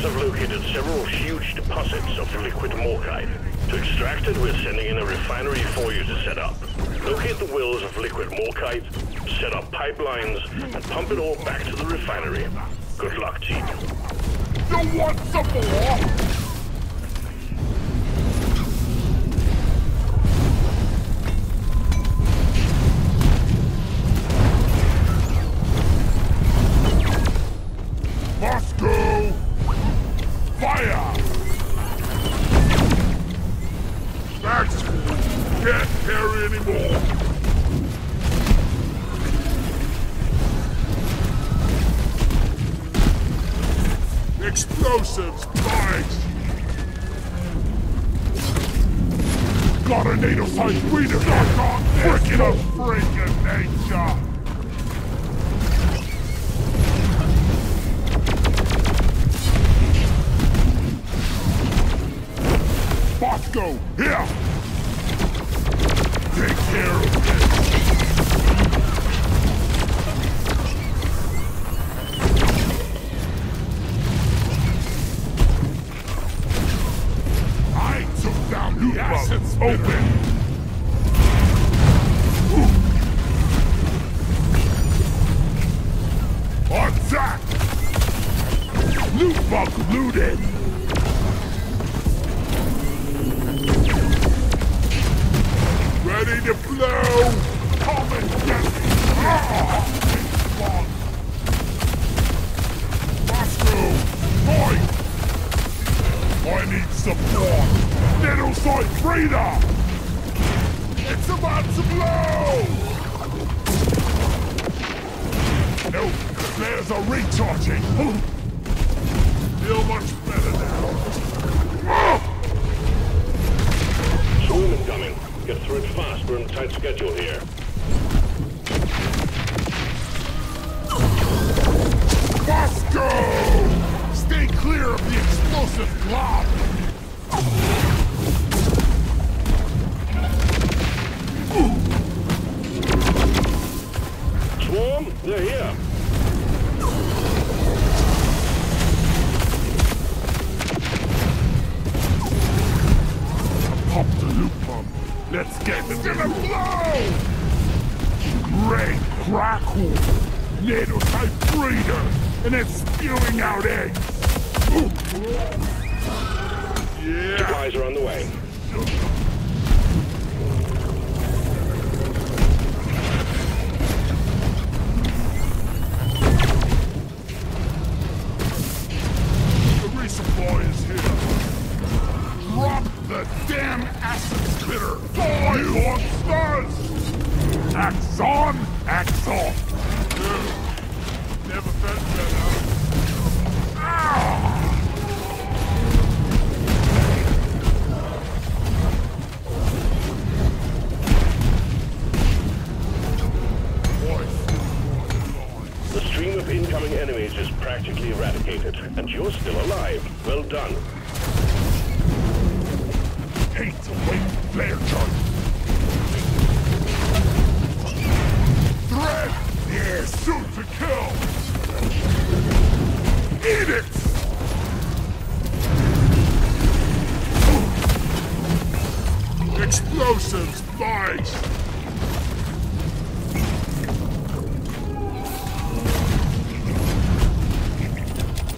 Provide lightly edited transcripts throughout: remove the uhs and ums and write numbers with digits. Scanners have located several huge deposits of liquid Morkite. To extract it, we're sending in a refinery for you to set up. Locate the wells of liquid Morkite, set up pipelines, and pump it all back to the refinery. Good luck, team. You want some more? Bosco! Fire! That's good. Can't carry anymore. Explosives, guys! Gotta need a fight. We do not work in a freaking nature! Go here! Take care of this! I took down the assets open!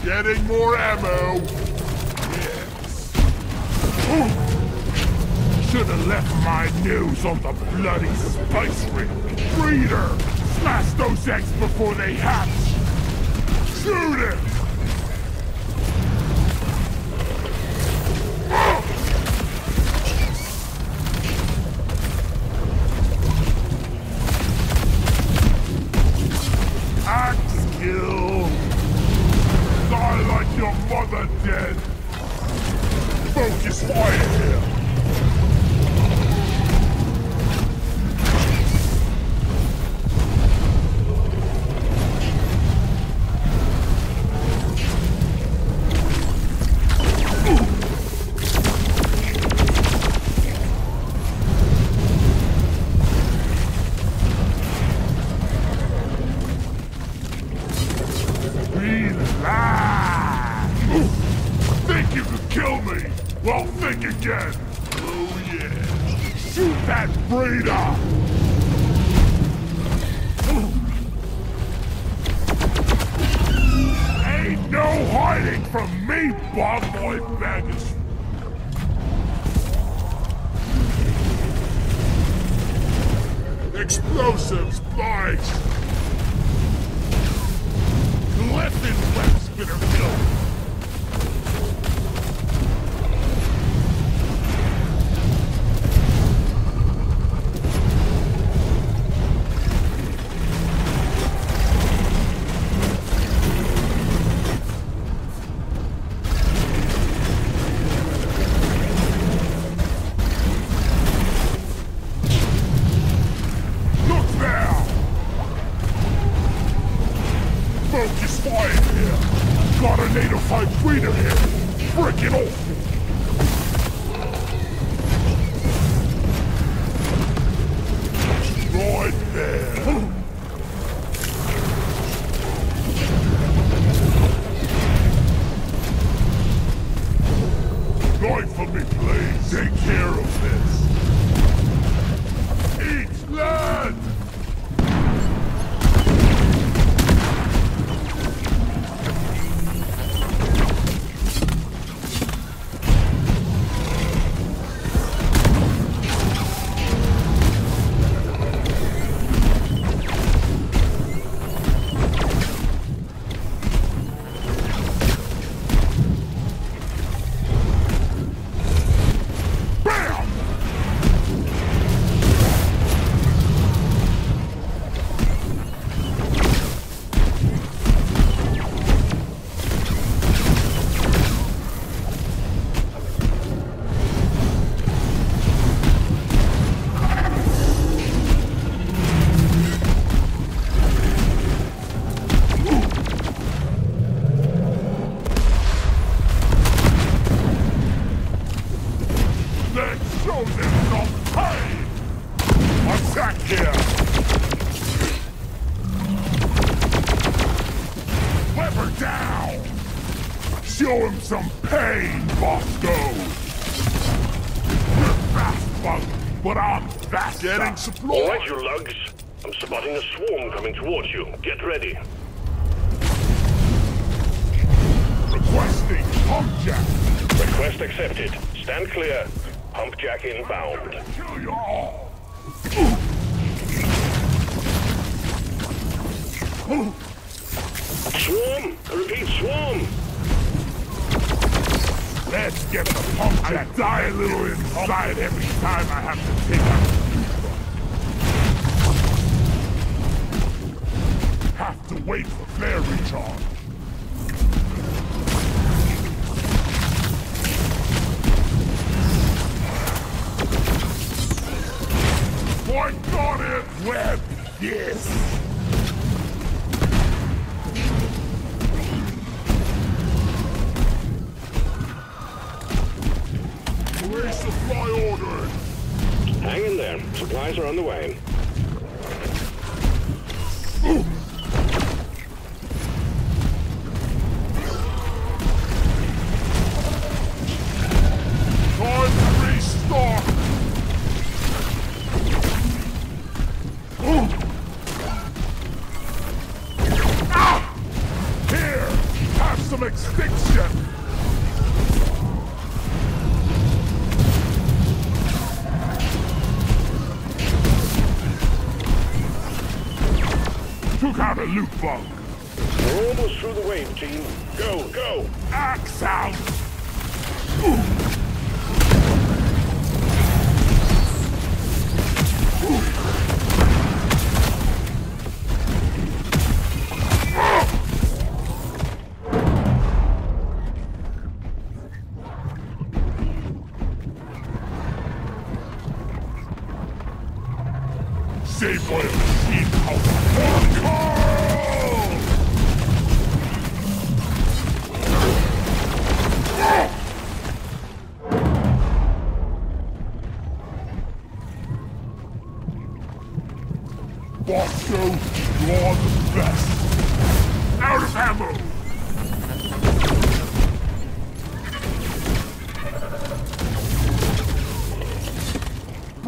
Getting more ammo. Yes. Should have left my news on the bloody spice ring. Breeder, smash those eggs before they hatch. Shoot it. Relax. Won't think again! Oh yeah! Shoot that breeder! Ain't no hiding from me, Boy Magus! Explosives, bikes! Left and left, spinner kill! Show him some pain, Bosco! You're fast, Bug, but I'm faster! Getting supply! Alright, you lugs. I'm spotting a swarm coming towards you. Get ready. Requesting Pumpjack! Request accepted. Stand clear. Pumpjack inbound. Kill you all! Swarm! I repeat, swarm! Let's get the Pumpjack. I die a little inside every time I have to take out. Have to wait for flare recharge. Boy, got it! Web, yes! Supply ordered! Hang in there. Supplies are on the way. Ooh. Time to restock! Ah! Here! Have some extinction! Out a loot bug. We're almost through the wave, team. Go, go! Axe out! Save oil, sheep house. Bosco, you're the best. Out of ammo!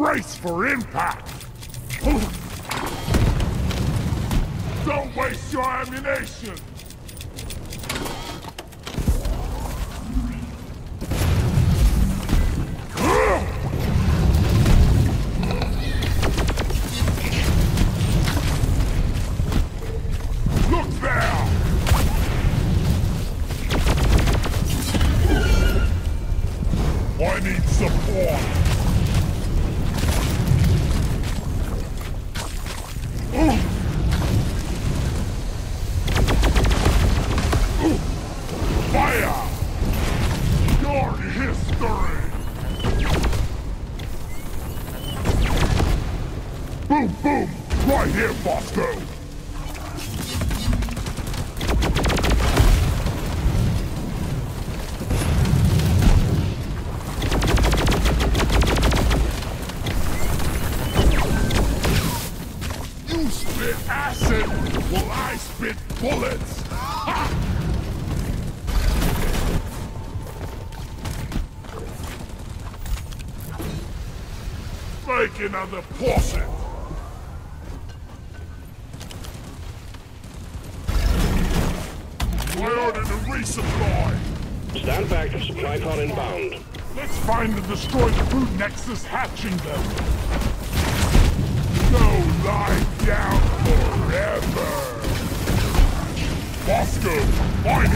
Brace for impact! Don't waste your ammunition! Another portion. I ordered a resupply. Stand back, supply pod inbound. Let's find the destroyed food nexus hatching them. Go lie down forever. Bosco, find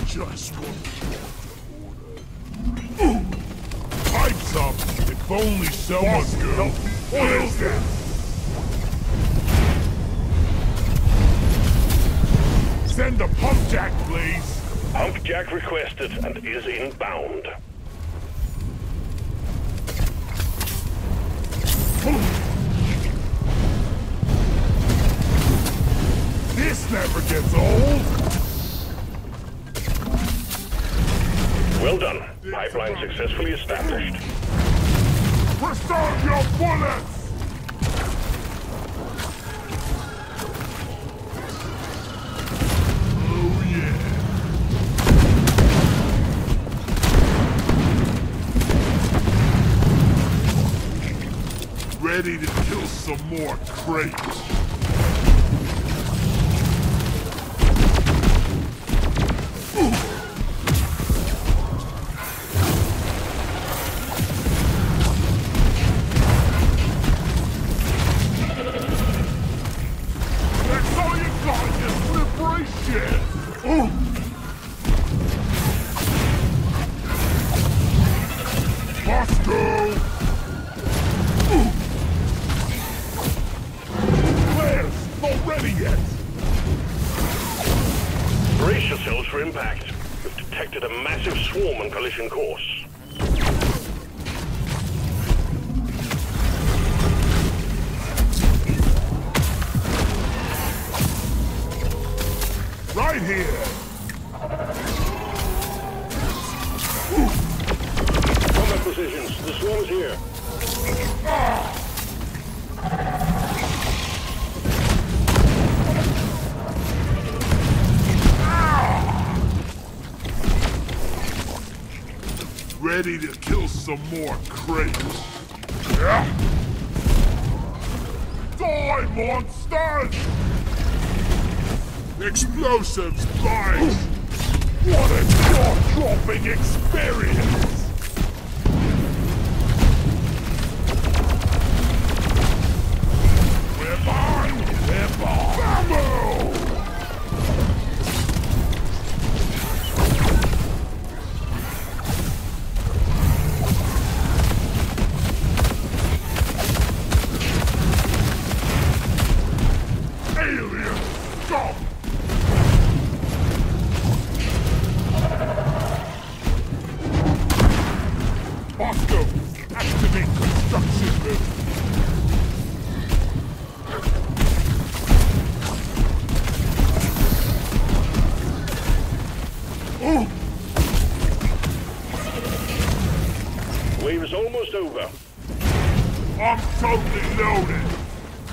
it. Just one. Up. If only someone could help me foil them! Send a Pumpjack, please! Pumpjack requested and is inbound. This never gets old! Well done. Pipeline successfully established. Restore your bullets! Oh yeah! Ready to kill some more crates. Ready to kill some more crates. Yeah. Die, monsters! Explosives, guys! What a jaw-dropping experience!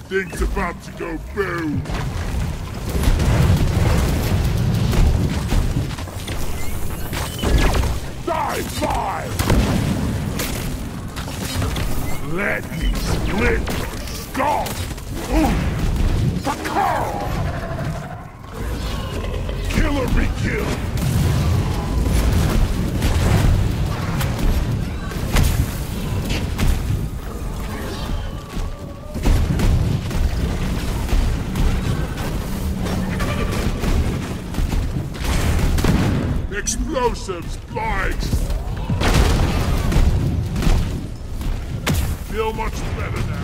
Thing's about to go boom! Die! high five! Let me split your skull! Ooh! Kill or be killed! Explosives, spikes! Feel much better now.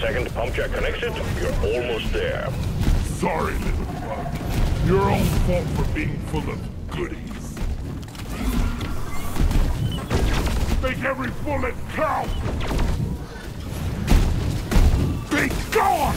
Second Pumpjack connection, you're almost there. Sorry, little bug. Your own fault for being full of goodies. Make every bullet count! Be gone!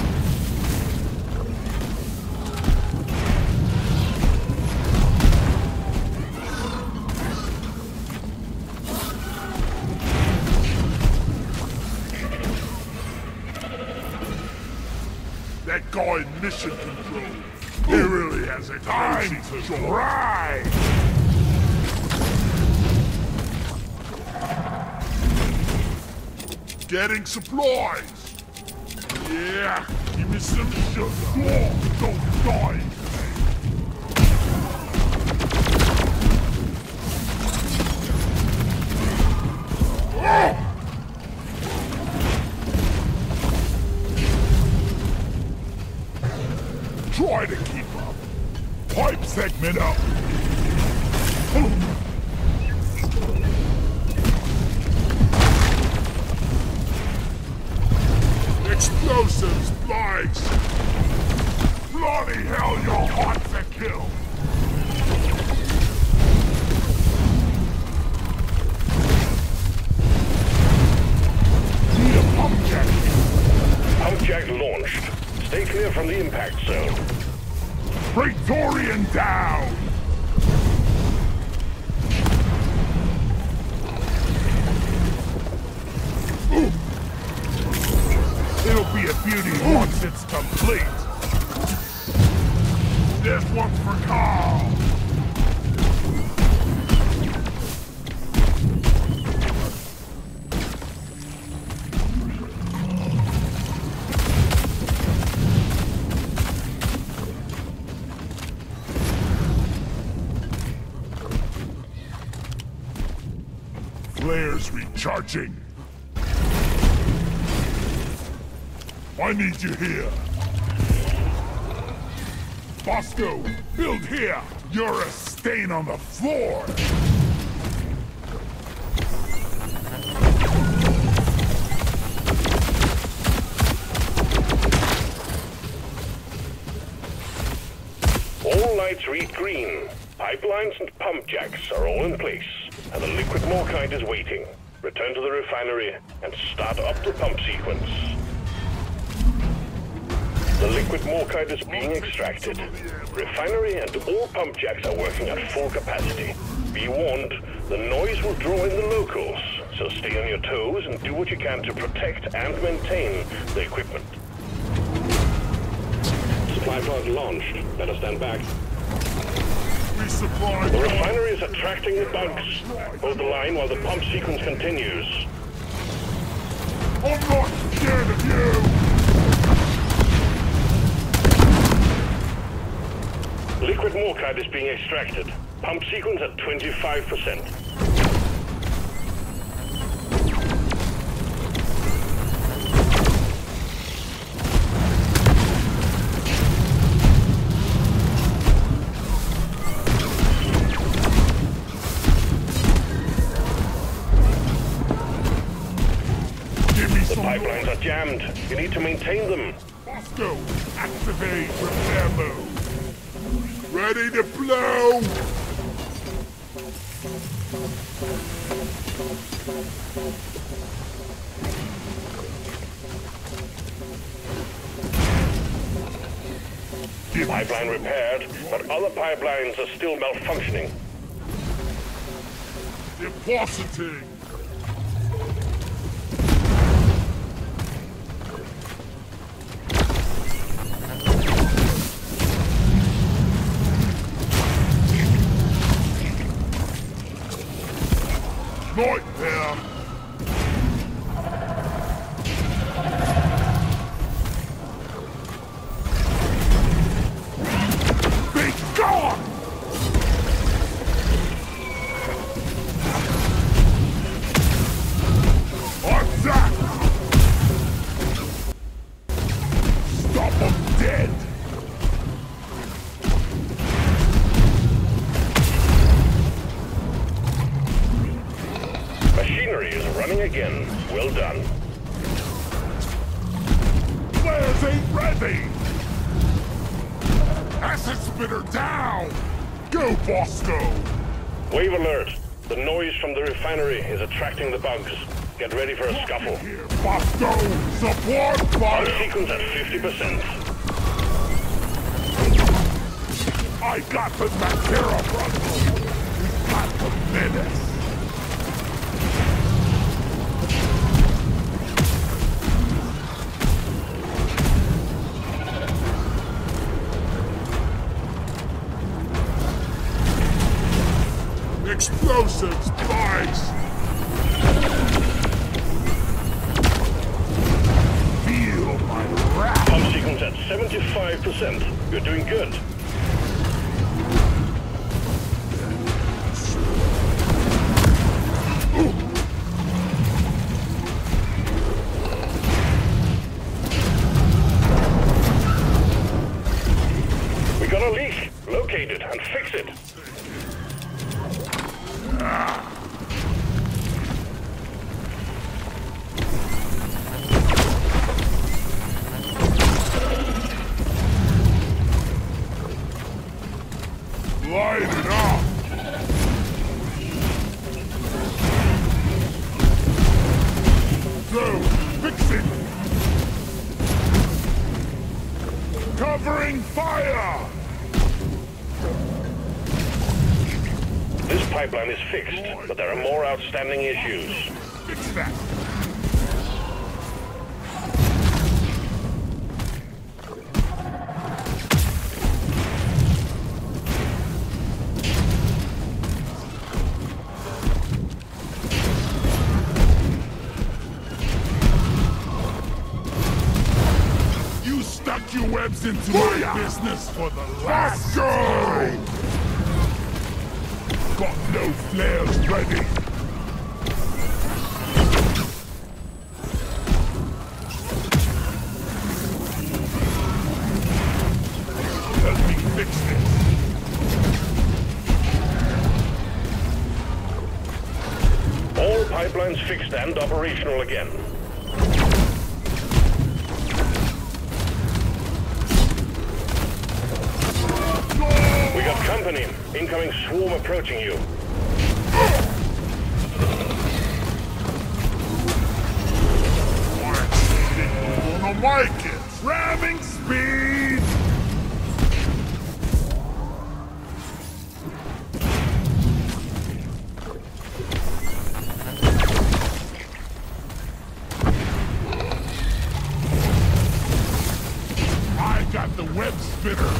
That guy in mission control, he really has a time to try! Getting supplies! Yeah, give me some sugar. Oh, don't die! Try to keep up. Pipe segment up. Explosives, spikes. Bloody hell, you're hot to kill. Need a Pumpjack. Pumpjack launched. Stay clear from the impact zone. Praetorian down! Ooh. It'll be a beauty once it's complete. This one's for Carl! Flares recharging. I need you here. Bosco, build here. You're a stain on the floor. All lights read green. Pipelines and pump jacks are all in place. And the liquid Morkite is waiting. Return to the refinery and start up the pump sequence. The liquid Morkite is being extracted. Refinery and all pump jacks are working at full capacity. Be warned, the noise will draw in the locals, so stay on your toes and do what you can to protect and maintain the equipment. Supply pod launched. Let us stand back. The refinery is attracting the bugs. Hold the line while the pump sequence continues. I'm not scared of you! Liquid Morkite is being extracted. Pump sequence at 25%. Pipelines are jammed. You need to maintain them. Bosco, activate repair mode. Ready to blow! Pipeline repaired, but other pipelines are still malfunctioning. Depositing! nightmare! Be gone! What's that? Stop him dead! Machinery is running again. Well done. Where's he ready? Acid spitter down! Go, Bosco! Wave alert. The noise from the refinery is attracting the bugs. Get ready for a scuffle. Here, Bosco! Support fire! Our sequence at 50%. I got the Matera, brother! We got the menace! Explosive spikes! Feel my wrath! Pump sequence at 75%. You're doing good. We got a leak. Locate it and fix it. Light it up! So, fix it! Covering fire! This pipeline is fixed, but there are more outstanding issues. Fix that! Your webs into my business for the last time. Got no flares ready. Let me fix this. All pipelines fixed and operational again. Company, incoming swarm approaching you. Didn't wanna like it. Ramming speed. I got the web spinner.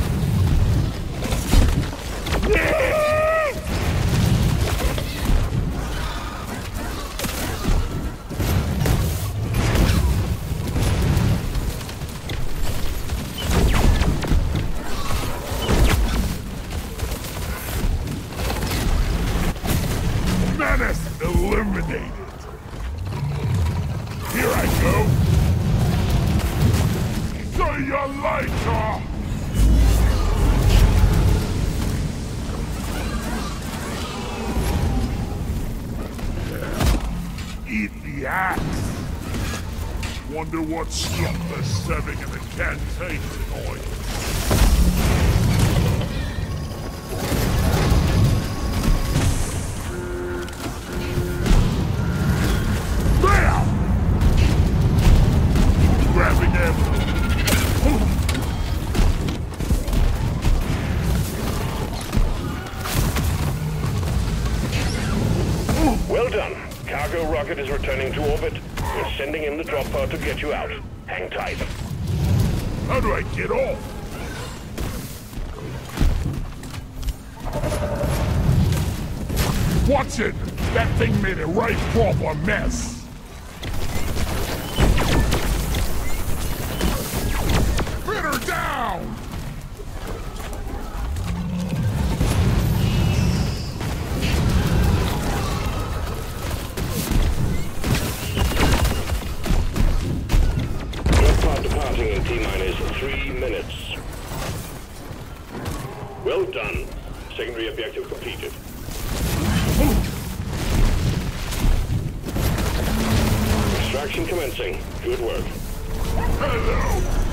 Menace eliminated. Here I go. So your lights off. Eat the axe. Wonder what slump they're serving in the canteen tonight. Well done. Cargo rocket is returning to orbit. We're sending in the drop pod to get you out. Hang tight. How do I get off? Watch it! That thing made a right proper mess. Her down! Aircraft departing in T-minus 3 minutes. Well done. Secondary objective completed. Extraction commencing. Good work. Hello!